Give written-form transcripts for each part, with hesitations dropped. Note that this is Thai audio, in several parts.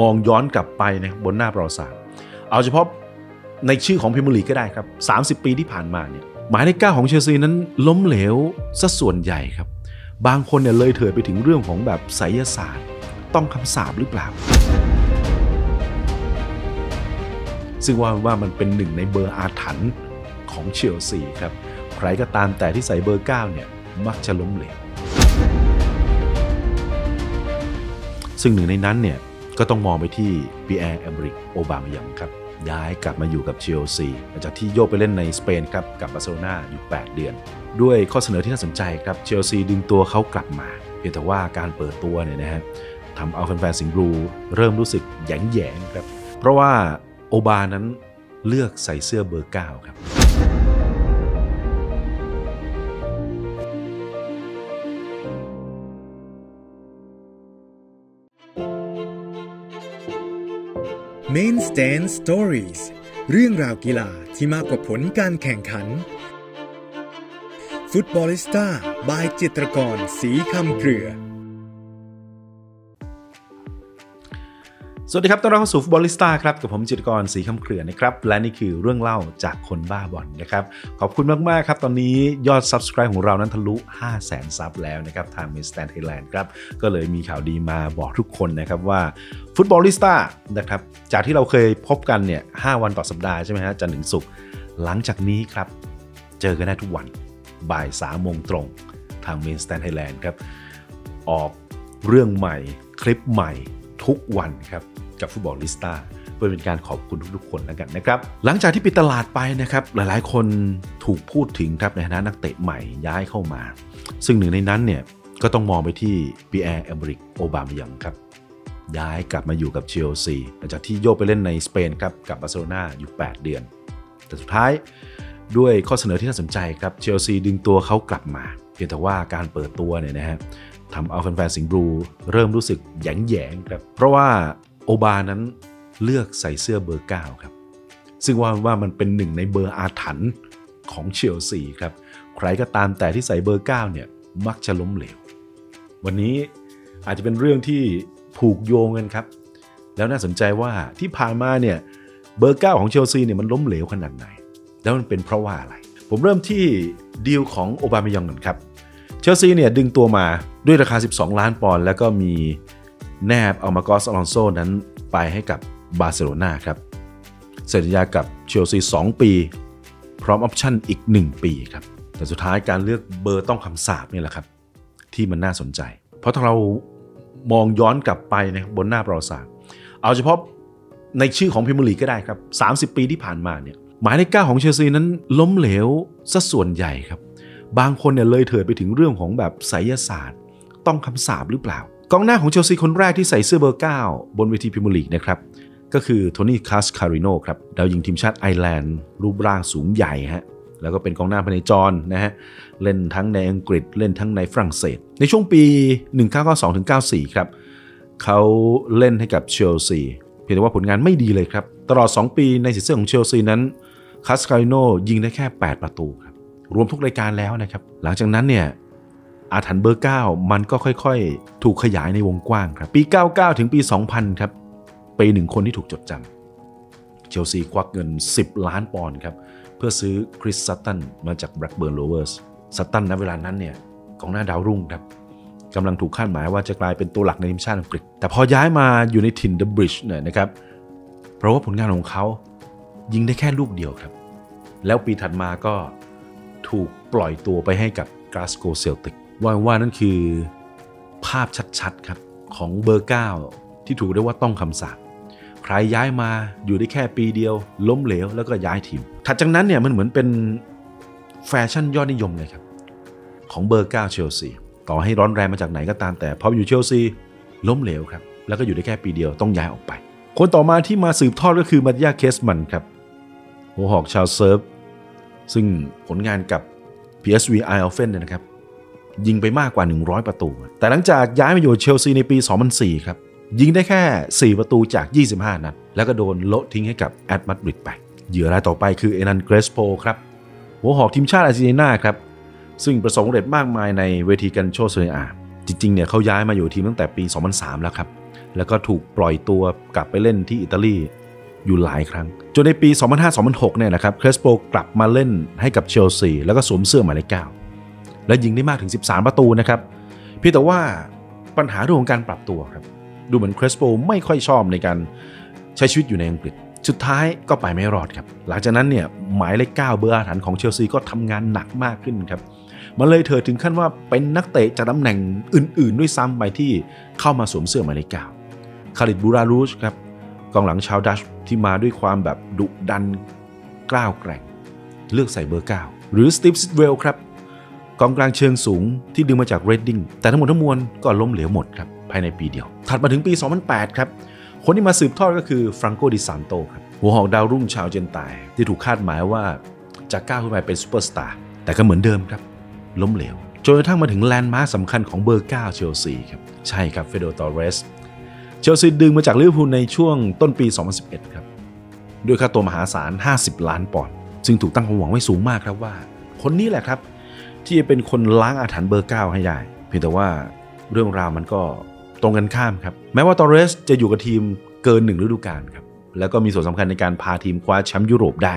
มองย้อนกลับไปนะบนหน้าประวัติศาสตร์เอาเฉพาะในชื่อของพรีเมียร์ลีกก็ได้ครับ30 ปีที่ผ่านมาเนี่ยหมายเลข9ของเชลซีนั้นล้มเหลวซะส่วนใหญ่ครับบางคนเนี่ยเลยเถิดไปถึงเรื่องของแบบไสยศาสตร์ต้องคำสาปหรือเปล่าซึ่งว่ามันเป็นหนึ่งในเบอร์อาถรรพ์ของเชลซีครับใครก็ตามแต่ที่ใส่เบอร์9เนี่ยมักจะล้มเหลวซึ่งหนึ่งในนั้นเนี่ยก็ต้องมองไปที่ปีแอร์ แอมริก โอบามายองครับย้ายกลับมาอยู่กับเชลซีหลังจากที่โยกไปเล่นในสเปนครับกับบาร์เซโลนาอยู่8 เดือนด้วยข้อเสนอที่น่าสนใจครับเชลซีดึงตัวเขากลับมาเพียงแต่ว่าการเปิดตัวเนี่ยนะฮะทำเอาแฟนๆสิงห์บลูเริ่มรู้สึกแหยงๆครับเพราะว่าโอบานั้นเลือกใส่เสื้อเบอร์9ครับMainstand Stories เรื่องราวกีฬาที่มากกว่าผลการแข่งขันฟุตบอลิสต้า by จิตรกร ศรีคำเกลือสวัสดีครับต้อนรับเข้าสู่ฟุตบอลิสต้าครับกับผมจิตรกร ศรีคำเกลือนะครับและนี่คือเรื่องเล่าจากคนบ้าบอลนะครับขอบคุณมากๆครับตอนนี้ยอด Subscribe ของเรานั้นทะลุ 500,000 ซับแล้วนะครับทาง Mainstand Thailand ครับก็เลยมีข่าวดีมาบอกทุกคนนะครับว่าฟุตบอลิสต้านะครับจากที่เราเคยพบกันเนี่ย5 วันต่อสัปดาห์ใช่ไหมฮะจันทร์ถึงศุกร์หลังจากนี้ครับเจอกันได้ทุกวันบ่าย 3 โมงตรงทาง Mainstand Thailand ครับออกเรื่องใหม่คลิปใหม่ทุกวันครับกับฟุตบอลลิสต้าเพื่อเป็นการขอบคุณทุกๆคนแล้วกันนะครับหลังจากที่ปิดตลาดไปนะครับหลายๆคนถูกพูดถึงครับในฐานะนักเตะใหม่ย้ายเข้ามาซึ่งหนึ่งในนั้นเนี่ยก็ต้องมองไปที่ปีแอร์ แอมริก โอบามายองครับย้ายกลับมาอยู่กับเชลซีหลังจากที่โยกไปเล่นในสเปนครับกับบาร์เซโลนาอยู่8 เดือนแต่สุดท้ายด้วยข้อเสนอที่น่าสนใจครับเชลซีดึงตัวเขากลับมาเพียงแต่ว่าการเปิดตัวเนี่ยนะฮะทำเอาแฟนๆสิงห์บลูเริ่มรู้สึกแหยงๆครับเพราะว่าโอบานั้นเลือกใส่เสื้อเบอร์9ครับซึ่งว่ามันเป็นหนึ่งในเบอร์อาถรรพ์ของเชลซีครับใครก็ตามแต่ที่ใส่เบอร์9เนี่ยมักจะล้มเหลววันนี้อาจจะเป็นเรื่องที่ผูกโยงกันครับแล้วน่าสนใจว่าที่ผ่านมาเนี่ยเบอร์9ของเชลซีเนี่ยมันล้มเหลวขนาดไหนแล้วมันเป็นเพราะว่าอะไรผมเริ่มที่ดีลของโอบามายองก่อนครับเชลซีเนี่ยดึงตัวมาด้วยราคา12 ล้านปอนด์แล้วก็มีแนบเอามาร์กอส อลอนโซนั้นไปให้กับบาร์เซโลนาครับเซ็นสัญญากับเชลซี2 ปีพร้อมออปชั่นอีก1 ปีครับแต่สุดท้ายการเลือกเบอร์ต้องคำสาปนี่แหละครับที่มันน่าสนใจเพราะถ้าเรามองย้อนกลับไปนะบนหน้าประวัติศาสตร์เอาเฉพาะในชื่อของพรีเมียร์ลีกก็ได้ครับ30 ปีที่ผ่านมาเนี่ยหมายเลข9ของเชลซีนั้นล้มเหลวซะส่วนใหญ่ครับบางคนเนี่ยเลยเถิดไปถึงเรื่องของแบบไสยศาสตร์ต้องคำสาปหรือเปล่ากองหน้าของเชลซีคนแรกที่ใส่เสื้อเบอร์9บนเวทีพรีเมียร์ลีกนะครับก็คือโทนี่ คาสคาริโนครับดาวยิงทีมชาติไอร์แลนด์รูปร่างสูงใหญ่ฮะแล้วก็เป็นกองหน้าพเนจรนะฮะเล่นทั้งในอังกฤษเล่นทั้งในฝรั่งเศสในช่วงปี 1992-94 ครับเขาเล่นให้กับเชลซีเพียงแต่ว่าผลงานไม่ดีเลยครับตลอด2 ปีในสีเสื้อของเชลซีนั้นคาสคาริโนยิงได้แค่8 ประตูครับรวมทุกรายการแล้วนะครับหลังจากนั้นเนี่ยอาถรรพ์เบอร์9มันก็ค่อยๆถูกขยายในวงกว้างครับปี99ถึงปี2000ครับเป็น1 คนที่ถูกจดจำเชลซีควักเงิน10 ล้านปอนด์ครับเพื่อซื้อคริส ซัตตันมาจากแบล็กเบิร์นโรเวอร์สซัตตันณเวลานั้นเนี่ยกองหน้าดาวรุ่งครับกำลังถูกคาดหมายว่าจะกลายเป็นตัวหลักในทีมชาติอังกฤษแต่พอย้ายมาอยู่ในถิ่นเดอะบริดจ์เนี่ยนะครับเพราะว่าผลงานของเขายิงได้แค่ลูกเดียวครับแล้วปีถัดมาก็ถูกปล่อยตัวไปให้กับกลาสโกเซลติกว่านั่นคือภาพชัดๆครับของเบอร์9ที่ถูกเรียกว่าต้องคำสาปใครย้ายมาอยู่ได้แค่ปีเดียวล้มเหลวแล้วก็ย้ายทีมถัดจากนั้นเนี่ยมันเหมือนเป็นแฟชั่นยอดนิยมเลยครับของเบอร์9เชลซีต่อให้ร้อนแรงมาจากไหนก็ตามแต่พออยู่เชลซีล้มเหลวครับแล้วก็อยู่ได้แค่ปีเดียวต้องย้ายออกไปคนต่อมาที่มาสืบทอดก็คือมาติยาเคสมันครับหัวหอกชาวเซิร์ฟซึ่งผลงานกับ PSV Eindhoven เนี่ยนะครับยิงไปมากกว่า100 ประตูแต่หลังจากย้ายมาอยู่เชลซีในปี2004ครับยิงได้แค่4 ประตูจาก25 นัดแล้วก็โดนโละทิ้งให้กับแอตเลติโก มาดริดไปเหยื่อรายต่อไปคือเอนัน เกรสโปครับหัวหอกทีมชาติอาร์เจนตินาครับซึ่งประสบความสำเร็จมากมายในเวทีการโชว์เซเรียอาจริงๆเนี่ยเขาย้ายมาอยู่ทีมตั้งแต่ปี2003แล้วครับ แล้วก็ถูกปล่อยตัวกลับไปเล่นที่อิตาลีอยู่หลายครั้งจนในปี 2005-2006 เนี่ยนะครับเครสโปกลับมาเล่นให้กับเชลซีแล้วก็สวมเสื้อหมายเลข 9และยิงได้มากถึง13ประตูนะครับเพียงแต่ว่าปัญหาเรื่องของการปรับตัวครับดูเหมือนเครสโปไม่ค่อยชอบในการใช้ชีวิตอยู่ในอังกฤษสุดท้ายก็ไปไม่รอดครับหลังจากนั้นเนี่ยหมายเลข 9เบอร์อาถรรพ์ของเชลซีก็ทำงานหนักมากขึ้นครับมันเลยเถิดถึงขั้นว่าเป็นนักเตะจากตำแหน่งอื่นๆด้วยซ้ำไปที่เข้ามาสวมเสื้อหมายเลข 9คาริดบูรารูชครับกองหลังชาวดัชที่มาด้วยความแบบดุดันกล้าวแกร่งเลือกใส่เบอร์ 9หรือสตีฟซิดเวลครับกองกลางเชิงสูงที่ดึงมาจากเรดดิ้งแต่ทั้งหมดทั้งมวลก็ล้มเหลวหมดครับภายในปีเดียวถัดมาถึงปี 2008ครับคนที่มาสืบทอดก็คือฟรังโกดิซานโตครับหัวหอกดาวรุ่งชาวเจนไตที่ถูกคาดหมายว่าจะก้าวขึ้นไปเป็นซูเปอร์สตาร์แต่ก็เหมือนเดิมครับล้มเหลวจนกระทั่งมาถึงแลนด์มาร์คสำคัญของเบอร์ 9เชลซีครับใช่ครับเฟโดร์ ตอร์เรสเชลซีดึงมาจากลิเวอร์พูลในช่วงต้นปี 2011ครับด้วยค่าตัวมหาศาล50 ล้านปอนด์ซึ่งถูกตั้งความหวังไว้สูงมากครับว่าคนนี้แหละครับที่จะเป็นคนล้างอาถรรพ์เบอร์ 9ให้ได้เพียงแต่ว่าเรื่องราวมันก็ตรงกันข้ามครับแม้ว่าตอร์เรสจะอยู่กับทีมเกิน1ฤดูกาลครับแล้วก็มีส่วนสำคัญในการพาทีมคว้าแชมป์ยุโรปได้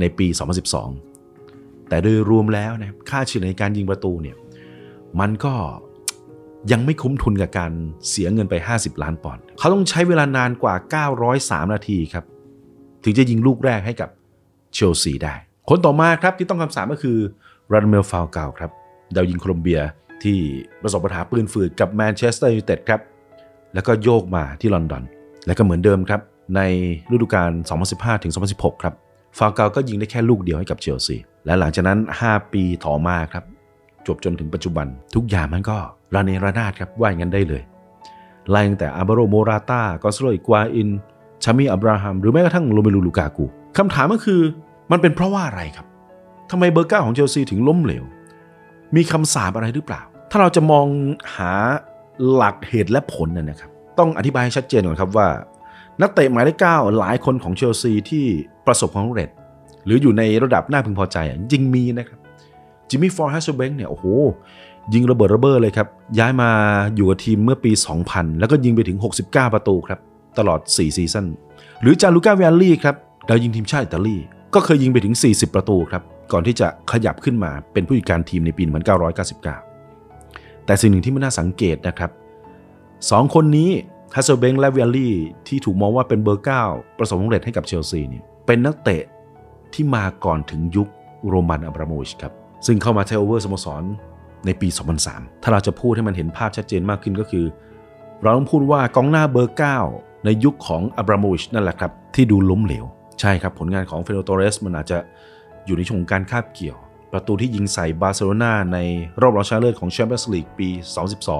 ในปี 2012แต่โดยรวมแล้วนะค่าเฉลี่ยในการยิงประตูเนี่ยมันก็ยังไม่คุ้มทุนกับการเสียเงินไป50 ล้านปอนด์เขาต้องใช้เวลานานกว่า903นาทีครับถึงจะยิงลูกแรกให้กับเชลซีได้คนต่อมาครับที่ต้องคำสาปก็คือราดาเมล ฟาลกาวครับดาวยิงโคลอมเบียที่ประสบปัญหาปืนฝืดกับแมนเชสเตอร์ยูไนเต็ดครับแล้วก็โยกมาที่ลอนดอนและก็เหมือนเดิมครับในฤดูกาล 2015-2016 ครับฟาลกาวก็ยิงได้แค่ลูกเดียวให้กับเชลซีและหลังจากนั้น5ปีต่อมาครับจบจนถึงปัจจุบันทุกอย่างมันก็ระเนระนาดครับว่าอย่างนั้นได้เลยไล่ตั้งแต่อาบาโรโมราตากอนซาโล อิกัวอินชามิ อับราฮัมหรือแม้กระทั่งโรเมลู ลูกากูคำถามก็คือมันเป็นเพราะว่าอะไรครับทำไมเบอร์ 9ของเชลซีถึงล้มเหลวมีคำสาปอะไรหรือเปล่าถ้าเราจะมองหาหลักเหตุและผลนะครับต้องอธิบายให้ชัดเจนก่อนครับว่านักเตะหมายเลข 9หลายคนของเชลซีที่ประสบความสำเร็จหรืออยู่ในระดับน่าพึงพอใจจริงมีนะครับจิมมี่ ฟอร์ด แฮสเซลเบงเนี่ยโอ้โหยิงระเบิดระเบ้อเลยครับย้ายมาอยู่กับทีมเมื่อปี 2000 แล้วก็ยิงไปถึง69ประตูครับตลอด4ซีซั่นหรือจาลูก้า เวียลลี่ครับดาวยิงทีมชาติอิตาลีก็เคยยิงไปถึง40ประตูครับก่อนที่จะขยับขึ้นมาเป็นผู้จัดการทีมในปี 1999แต่สิ่งหนึ่งที่ไม่น่าสังเกตนะครับ2คนนี้แฮสเซลเบงและเวียลลี่ที่ถูกมองว่าเป็นเบอร์ 9ประสบความสำเร็จให้กับเชลซีเนี่ยเป็นนักเตะที่มาก่อนถึงยุคโรมันอับราโมวิชครับซึ่งเข้ามาเทคโอเวอร์สโมสรในปี 2003ถ้าเราจะพูดให้มันเห็นภาพชัดเจนมากขึ้นก็คือเราต้องพูดว่ากองหน้าเบอร์ 9ในยุคของอับราโมวิชนั่นแหละครับที่ดูล้มเหลวใช่ครับผลงานของเฟโดร์ ตอร์เรสมันอาจจะอยู่ในช่วงการคาบเกี่ยวประตูที่ยิงใส่บาร์เซโลนาในรอบรองชนะเลิศของแชมเปี้ยนส์ลีกปี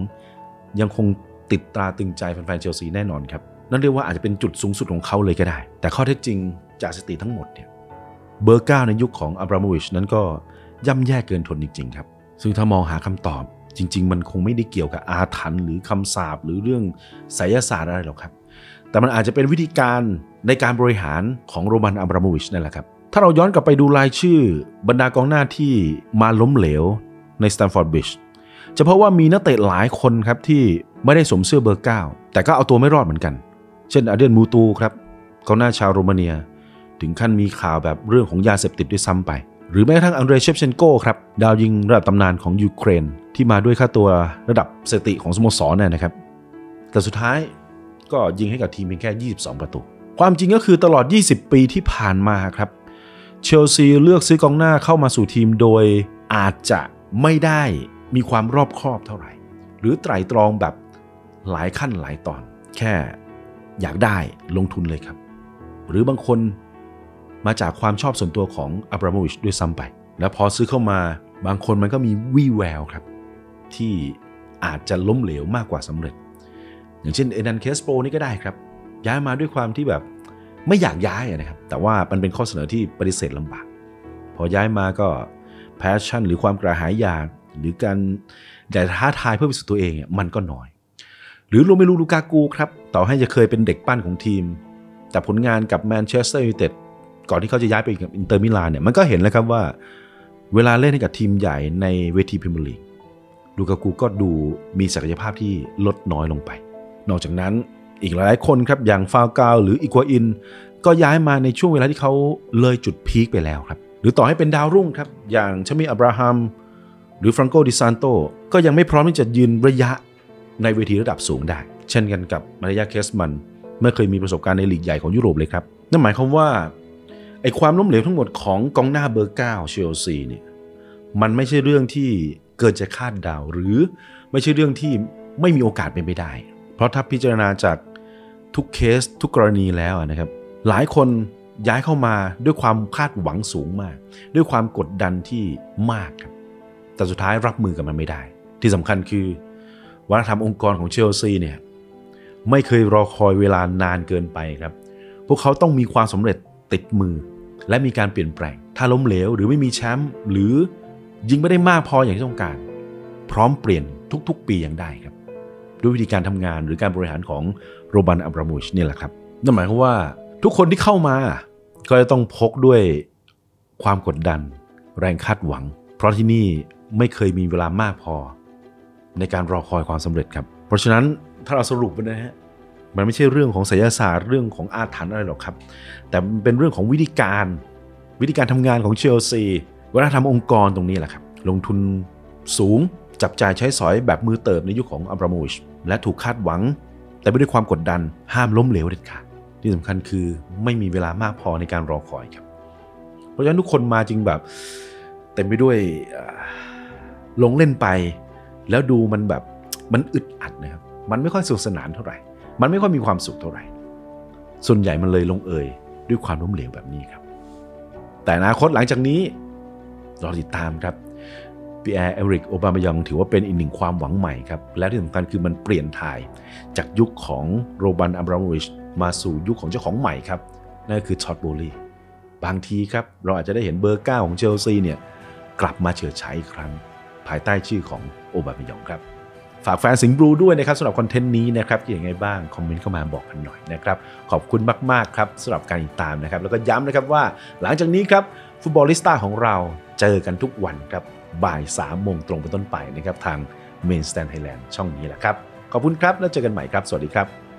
2012ยังคงติดตราตึงใจแฟนๆเชลซีแน่นอนครับนั่นเรียกว่าอาจจะเป็นจุดสูงสุดของเขาเลยก็ได้แต่ข้อเท็จจริงจากสถิติทั้งหมดเนี่ยเบอร์ 9ในยุคของอับราโมวิชนั้นก็ย่ำแย่เกินทนจริงๆครับซึ่งถ้ามองหาคำตอบจริงๆมันคงไม่ได้เกี่ยวกับอาถรรพ์หรือคำสาปหรือเรื่องไสยศาสตร์อะไรหรอกครับแต่มันอาจจะเป็นวิธีการในการบริหารของโรมันอับราโมวิชนั่นแหละครับถ้าเราย้อนกลับไปดูรายชื่อบรรดากองหน้าที่มาล้มเหลวในสแตนฟอร์ดบริดจ์จะพบว่ามีนักเตะหลายคนครับที่ไม่ได้สวมเสื้อเบอร์ 9แต่ก็เอาตัวไม่รอดเหมือนกันเช่นอาเดียน มูตูครับกองหน้าชาวโรมาเนียถึงขั้นมีข่าวแบบเรื่องของยาเสพติดด้วยซ้ำไปหรือแม้กระทั่งอันเดรย์ เชฟเชนโกครับดาวยิงระดับตำนานของยูเครนที่มาด้วยค่าตัวระดับสถิติของสโมสรเนี่ยนะครับแต่สุดท้ายก็ยิงให้กับทีมเพียงแค่22ประตูความจริงก็คือตลอด20ปีที่ผ่านมาครับเชลซีเลือกซื้อกองหน้าเข้ามาสู่ทีมโดยอาจจะไม่ได้มีความรอบคอบเท่าไหร่หรือไตร่ตรองแบบหลายขั้นหลายตอนแค่อยากได้ลงทุนเลยครับหรือบางคนมาจากความชอบส่วนตัวของอับราโมวิชด้วยซ้ำไปและพอซื้อเข้ามาบางคนมันก็มีวี่แววครับที่อาจจะล้มเหลวมากกว่าสำเร็จอย่างเช่นเอนัน เคสโปนี่ก็ได้ครับย้ายมาด้วยความที่แบบไม่อยากย้ายนะครับแต่ว่ามันเป็นข้อเสนอที่ปฏิเสธลำบากพอย้ายมาก็แพชชั่นหรือความกระหายอยากหรือการอยากท้าทายเพื่อพิสูจน์ตัวเองมันก็น้อยหรือโรเมลู ลูกากูครับต่อให้จะเคยเป็นเด็กปั้นของทีมแต่ผลงานกับแมนเชสเตอร์ยูไนเต็ดก่อนที่เขาจะย้ายไปกับอินเตอร์มิลานเนี่ยมันก็เห็นแล้วครับว่าเวลาเล่นให้กับทีมใหญ่ในเวทีพรีเมียร์ลีกลูกากูก็ดูมีศักยภาพที่ลดน้อยลงไปนอกจากนั้น อีกหลายคนครับอย่างฟาวกาวหรืออีกัวอินก็ย้ายมาในช่วงเวลาที่เขาเลยจุดพีคไปแล้วครับหรือต่อให้เป็นดาวรุ่งครับอย่างชามีอับราฮัมหรือฟรังโกดิซานโตก็ยังไม่พร้อมที่จะยืนระยะในเวทีระดับสูงได้เช่นกันกับมารยาเคสมันไม่เคยมีประสบการณ์ในลีกใหญ่ของยุโรปเลยครับนั่นหมายความว่าไอ้ความล้มเหลวทั้งหมดของกองหน้าเบอร์9เชลซีเนี่ยมันไม่ใช่เรื่องที่เกินจะคาดเดาหรือไม่ใช่เรื่องที่ไม่มีโอกาสเป็นไปได้เพราะถ้าพิจารณาจากทุกเคสทุกกรณีแล้วนะครับหลายคนย้ายเข้ามาด้วยความคาดหวังสูงมากด้วยความกดดันที่มากครับแต่สุดท้ายรับมือกับมันไม่ได้ที่สำคัญคือวัฒนธรรมองค์กรของเชลซีเนี่ยไม่เคยรอคอยเวลานานเกินไปครับพวกเขาต้องมีความสำเร็จติดมือและมีการเปลี่ยนแปลงถ้าล้มเหลวหรือไม่มีแชมป์หรือยิงไม่ได้มากพออย่างที่ต้องการพร้อมเปลี่ยนทุกๆปีอย่างได้ครับด้วยวิธีการทำงานหรือการบริหารของโรบันอับราโมวิชนี่แหละครับนั่นหมายความว่าทุกคนที่เข้ามาก็จะต้องพกด้วยความกดดันแรงคาดหวังเพราะที่นี่ไม่เคยมีเวลามากพอในการรอคอยความสำเร็จครับเพราะฉะนั้นถ้าเราสรุปมันนะฮะมันไม่ใช่เรื่องของไสยศาสตร์เรื่องของอาถรรพ์อะไรหรอกครับแต่มันเป็นเรื่องของวิธีการทำงานของเชลซีวัฒนธรรมองค์กรตรงนี้แหละครับลงทุนสูงจับจ่ายใช้สอยแบบมือเติบในยุคของอับราโมวิชและถูกคาดหวังแต่ไม่ด้วยความกดดันห้ามล้มเหลวเด็ดขาดที่สำคัญคือไม่มีเวลามากพอในการรอคอยครับเพราะฉะนั้นทุกคนมาจึงแบบเต็มไปด้วยลงเล่นไปแล้วดูมันแบบมันอึดอัดนะครับมันไม่ค่อยสนุกสนานเท่าไหร่มันไม่ค่อยมีความสุขเท่าไหร่ส่วนใหญ่มันเลยลงเอยด้วยความล้มเหลวแบบนี้ครับแต่อนาคตหลังจากนี้รอติดตามครับปีแอร์ เอริก โอบามายองถือว่าเป็นอีกหนึ่งความหวังใหม่ครับและที่สำคัญคือมันเปลี่ยนถ่ายจากยุคของโรบันอับราโมวิชมาสู่ยุคของเจ้าของใหม่ครับนั่นก็คือท็อต โบลลีบางทีครับเราอาจจะได้เห็นเบอร์9ของเชลซีเนี่ยกลับมาเฉิดฉายอีกครั้งภายใต้ชื่อของโอบามายองครับฝากแฟนสิงห์บลูด้วยนะครับสำหรับคอนเทนต์นี้นะครับคิดยังไงบ้างคอมเมนต์เข้ามาบอกกันหน่อยนะครับขอบคุณมากๆครับสำหรับการติดตามนะครับแล้วก็ย้ำนะครับว่าหลังจากนี้ครับฟุตบอลลิสต้าของเราเจอกันทุกวันครับบ่าย3 โมงตรงเป็นต้นไปนะครับทาง Mainstand Thailand ช่องนี้แหละครับขอบคุณครับแล้วเจอกันใหม่ครับสวัสดีครับ